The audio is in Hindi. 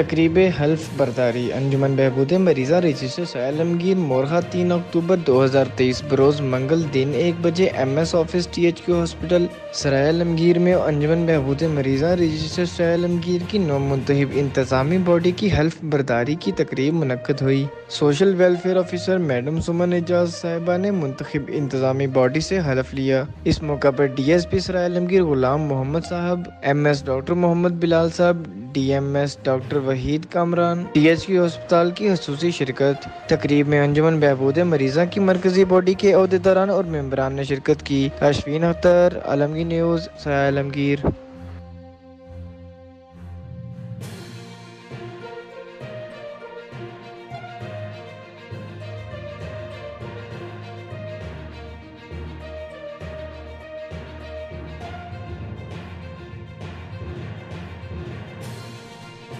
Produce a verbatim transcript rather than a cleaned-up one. तकरीब हल्फ बरदारी अंजुमन बहबूद मरीज़ां रजिस्टर आलमगीर मोरहा तीन अक्टूबर दो हज़ार तेईस बरोज़ मंगल दिन एक बजे M S office T H Q hospital Sarai Alamgir में अंजुमन बहबूद मरीज़ां रजिस्टर सराय आलमगीर की नौ मुंतहिब इंतजामी बॉडी की हल्फ बरदारी की तकरीब मुनक़द हुई। Social welfare officer madam Suman Ejaz साहिबा ने मुंतखब इंतजामी बॉडी से हलफ लिया। इस मौका पर D S P Sarai Alamgir Ghulam Mohammad Sahab, M S doctor Mohammad Bilal Sahab, D M S doctor Waheed Kamran, T H Q हस्पताल की खसूसी शिरकत। तकरीब में अंजुमन बहबूद मरीज़ां की मरकजी बॉडी के अहदेदारान और मेम्बरान ने शिरकत की। अश्विन अख्तर, आलमगीर न्यूज़, सराय आलमगीर।